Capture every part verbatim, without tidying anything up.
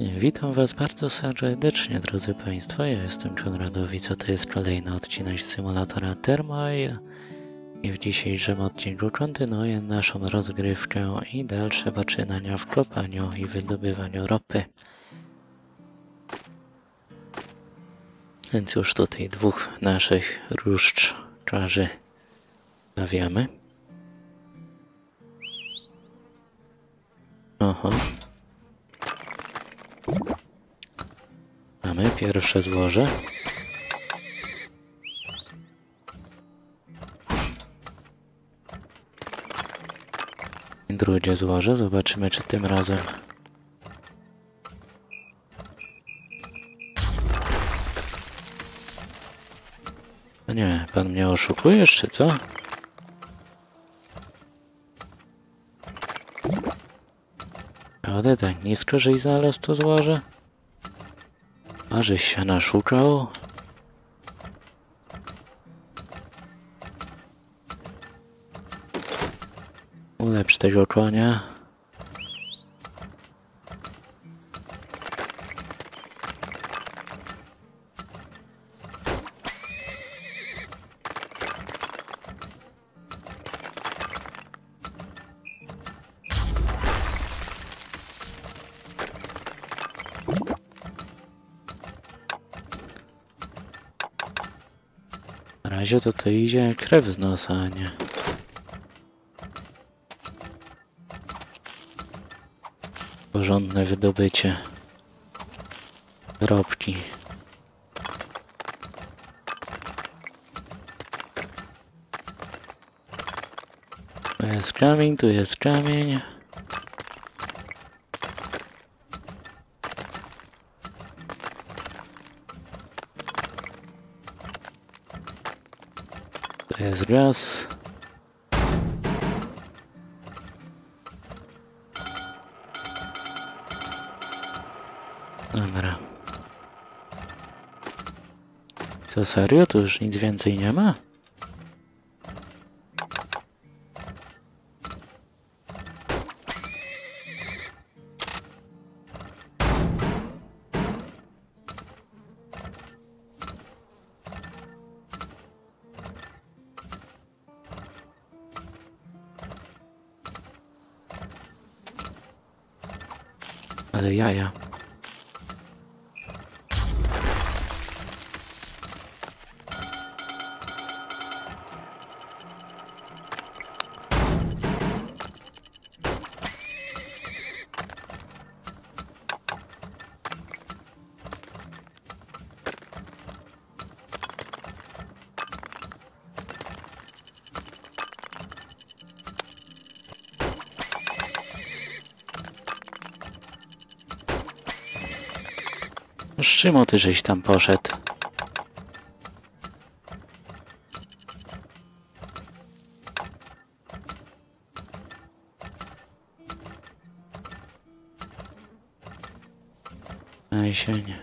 Witam Was bardzo serdecznie, drodzy Państwo, ja jestem Konradowicz, a to jest kolejny odcinek symulatora Thermoil i w dzisiejszym odcinku kontynuuję naszą rozgrywkę i dalsze poczynania w kopaniu i wydobywaniu ropy. Więc już tutaj dwóch naszych różdżkarzy stawiamy. Oho. Mamy pierwsze złoże. I drugie złoże. Zobaczymy, czy tym razem no nie, pan mnie oszukujesz, czy co? Ale tak nisko, żeś znalazł to złoże. A żeś się naszukał. Ulepsz tego konia. Na razie to to idzie krew z nosa, a nie. Porządne wydobycie drobki. Tu jest kamień, tu jest kamień. To jest gaz. Dobra. Co serio? Tu już nic więcej nie ma? Ale jaja. Z czym ty żeś tam poszedł? Aj się nie.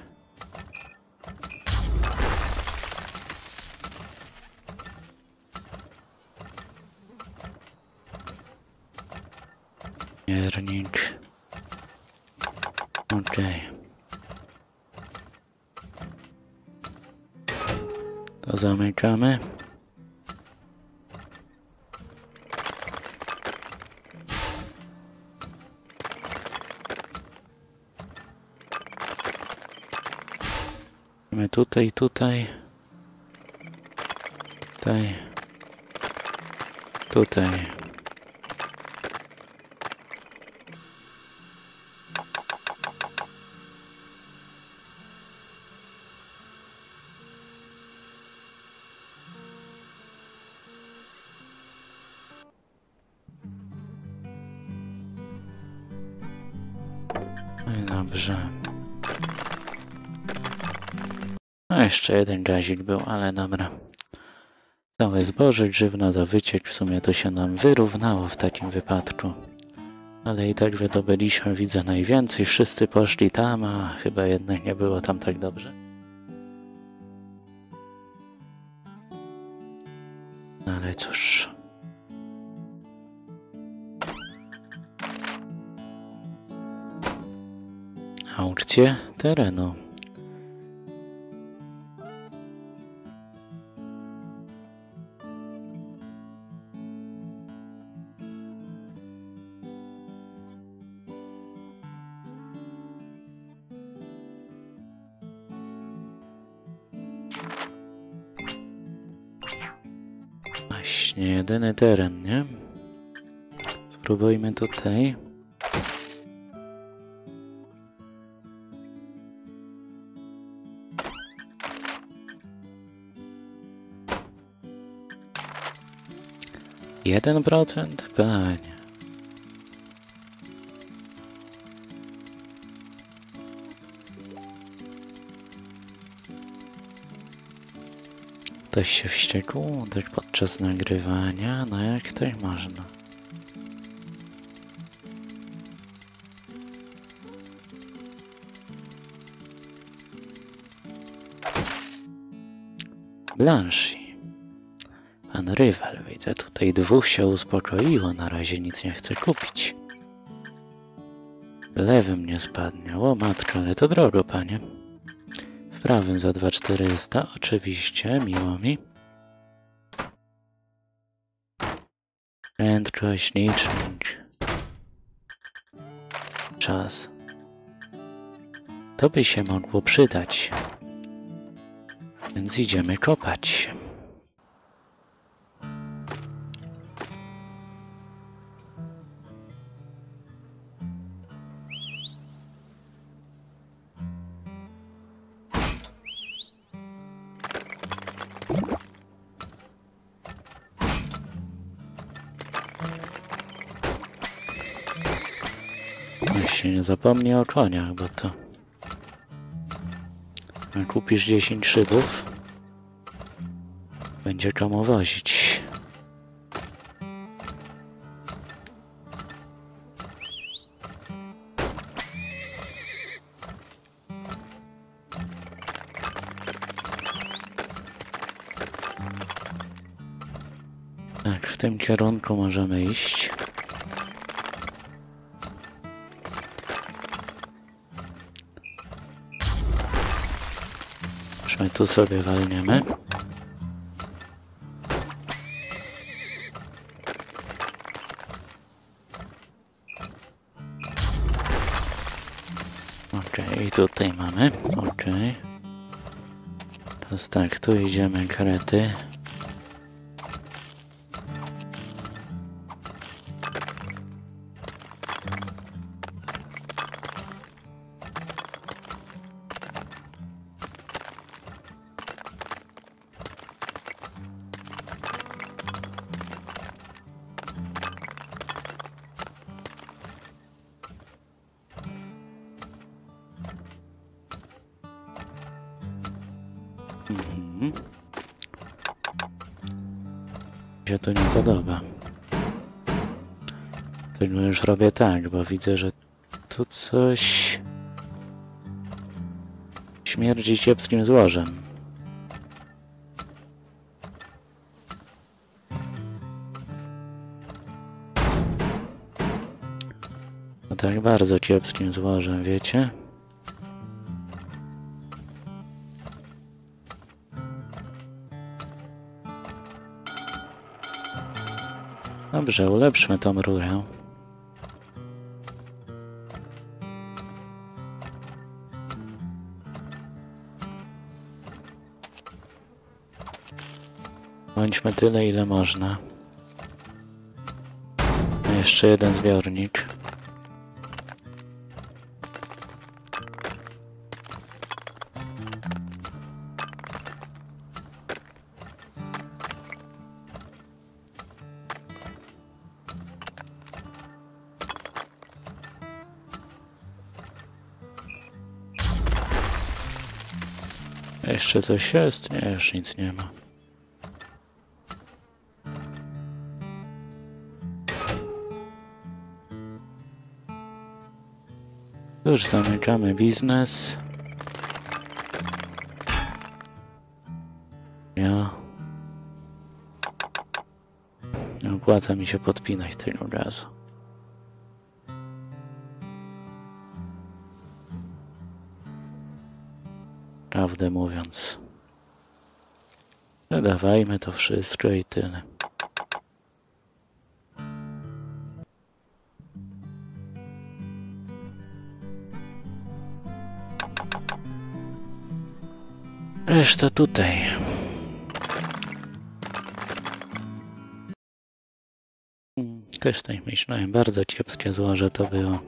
Miernik. Okej. Okay. To zamykamy. My tutaj, tutaj, tutaj, tutaj. Dobrze. A jeszcze jeden gazik był, ale dobra. Całe zboże, grzywna za wyciek, w sumie to się nam wyrównało w takim wypadku. Ale i tak wydobyliśmy, widzę, najwięcej. Wszyscy poszli tam, a chyba jednak nie było tam tak dobrze. Ale cóż. aukcję terenu. Właśnie, jedyny teren, nie? Spróbujmy tutaj. Jeden procent, panie. Ktoś się wściekł tak podczas nagrywania, no jak to można. Blanshi. Pan rywal, widzę tutaj dwóch się uspokoiło, na razie nic nie chce kupić. Lewym nie spadnie, o matko, ale to drogo, panie. Prawym za dwa tysiące czterysta, oczywiście, miło mi. Prędkość, licznik. Czas. To by się mogło przydać. Więc idziemy kopać. Nie zapomnij o koniach, bo to kupisz dziesięć szybów, będzie komu wozić. Tak, w tym kierunku możemy iść. My tu sobie walniemy. Okej, okay, i tutaj mamy. Okej. Teraz tak, tu idziemy krety. Mhm. Mi się to nie podoba. Tylko już robię tak, bo widzę, że tu coś śmierdzi kiepskim złożem. No tak bardzo kiepskim złożem, wiecie? Dobrze, ulepszmy tą rurę. Bądźmy tyle, ile można. Jeszcze jeden zbiornik. Jeszcze coś jest? Nie, już nic nie ma. Już zamykamy biznes. Ja. Nie opłaca mi się podpinać tego gazu. prawdę mówiąc. Dodawajmy to wszystko i tyle. Reszta tutaj. Też tak myślałem, bardzo ciepłe złoże to było.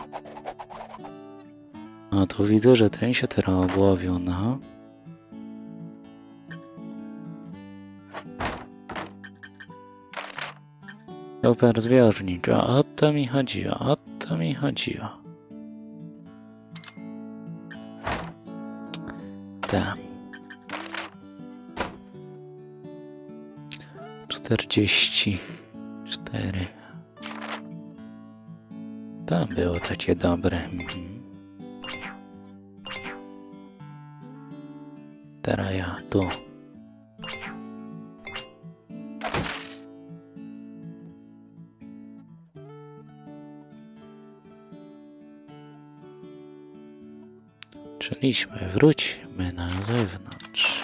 No tu widzę, że ten się teraz obłowił, no. Super zbiornik, o to mi chodziło, o to mi chodziło. Tak. czterdzieści cztery. To było takie dobre. Teraz ja tu. Czyliśmy, wróćmy na zewnątrz.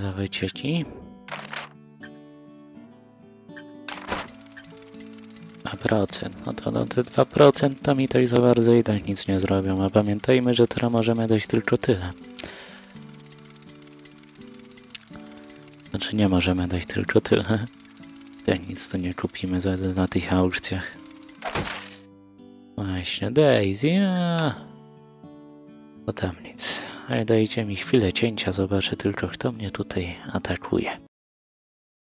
Za wycieki. dwa procent, no to, no to dwa procent to mi to i za bardzo i tak nic nie zrobią, a pamiętajmy, że teraz możemy dać tylko tyle. Znaczy nie możemy dać tylko tyle. Tak nic tu nie kupimy za, za, na tych aukcjach. Właśnie, Daisy, a... No tam nic. Ale dajcie mi chwilę cięcia, zobaczę tylko, kto mnie tutaj atakuje.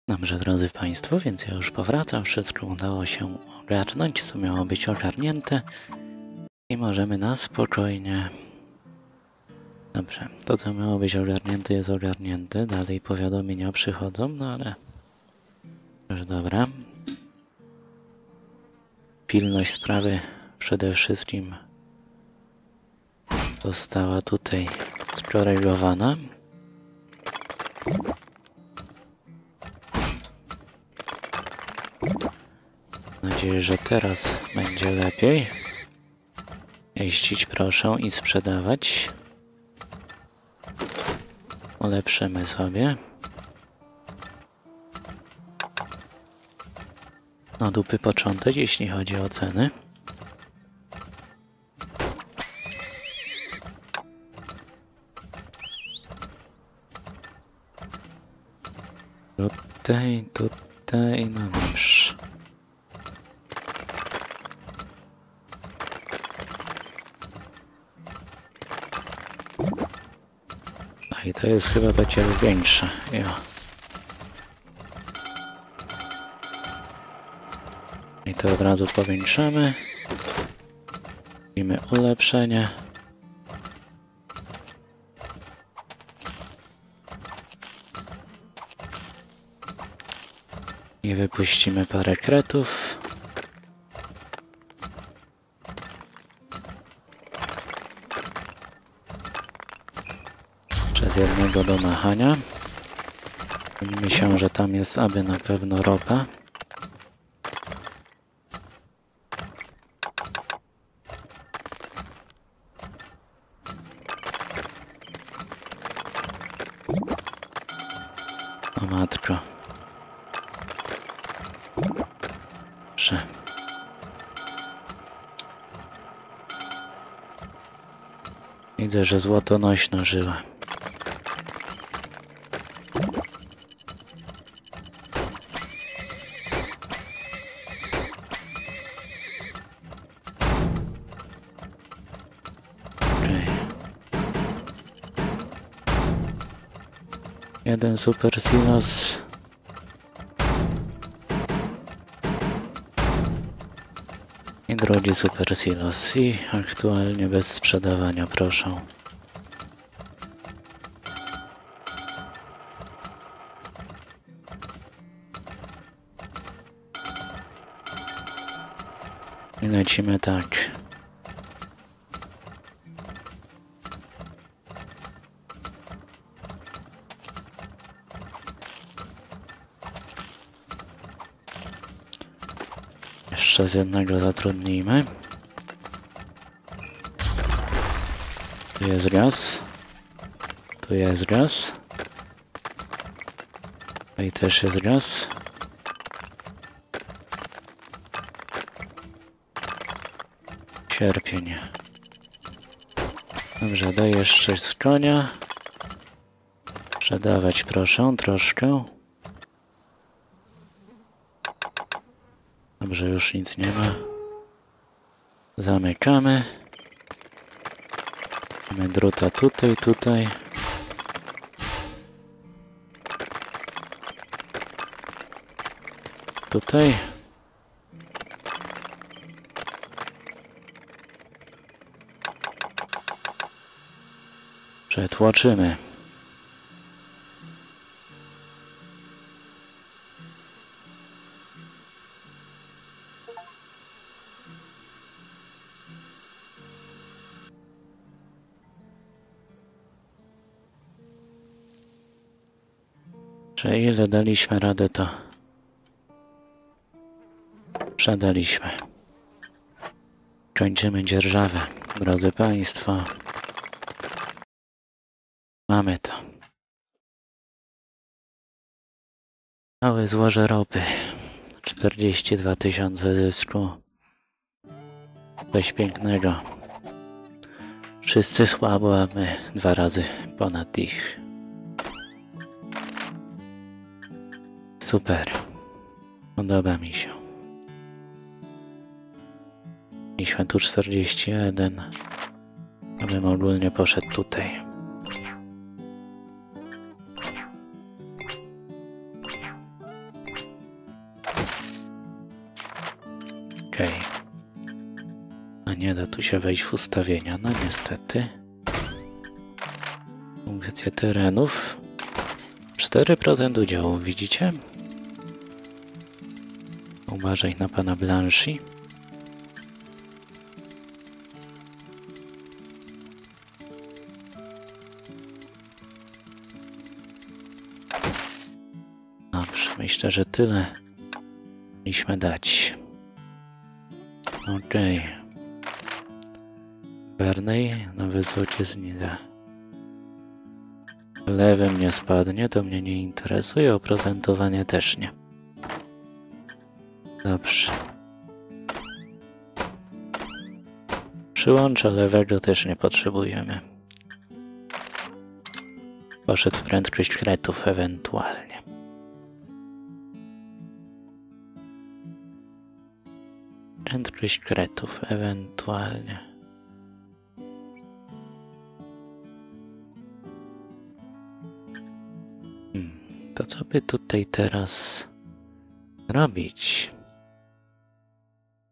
Dobrze, drodzy Państwo, więc ja już powracam. Wszystko udało się ogarnąć, co miało być ogarnięte. I możemy na spokojnie... Dobrze, to co miało być ogarnięte jest ogarnięte. Dalej powiadomienia przychodzą, no ale... Już dobra. Pilność sprawy przede wszystkim została tutaj skorygowana. Mam nadzieję, że teraz będzie lepiej. Jeździć proszę i sprzedawać. Ulepszymy sobie. No dupy początek, jeśli chodzi o ceny. Tutaj, tutaj, no dobrze. A i to jest chyba takie większe, jo. I to od razu powiększamy. Robimy ulepszenie. I wypuścimy parę kretów. Przez jednego do machania. Myślę, że tam jest aby na pewno ropa. O matko. Widzę, że złoto nośno żyła. Okay. Jeden super silos. Drogi super silos i aktualnie bez sprzedawania, proszę. I lecimy tak. Jeszcze z jednego zatrudnijmy. Tu jest gaz. Tu jest gaz. I też jest gaz. Sierpień. Dobrze, daj jeszcze z konia. Sprzedawać proszę, troszkę. Dobrze, już nic nie ma. Zamykamy. Mamy druta tutaj, tutaj. Tutaj. Przetłoczymy. Czy ile daliśmy radę, to przedaliśmy. Kończymy dzierżawę, drodzy Państwo. Mamy to. Małe złoże ropy. czterdzieści dwa tysiące zysku. Coś pięknego. Wszyscy słabo, a my dwa razy ponad ich. Super. Podoba mi się. Mieliśmy tu czterdzieści jeden. A bym ogólnie poszedł tutaj. Okej. Okay. A nie da tu się wejść w ustawienia, no niestety. Funkcje terenów. cztery procent udziału, widzicie? Uważaj na pana Blanchi. Dobrze, myślę, że tyle mieliśmy dać. Okej. Okay. Bernej na wysokie zniża. Lewym nie spadnie, to mnie nie interesuje, oprocentowanie też nie. Dobrze. Przyłącza lewego też nie potrzebujemy. Poszedł w prędkość kretów ewentualnie. Prędkość kretów ewentualnie. Hmm, to co by tutaj teraz robić?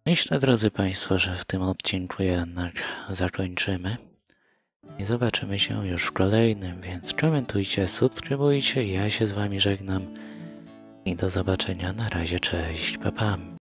Myślę, drodzy Państwo, że w tym odcinku jednak zakończymy i zobaczymy się już w kolejnym, więc komentujcie, subskrybujcie, ja się z Wami żegnam i do zobaczenia, na razie, cześć, pa pa.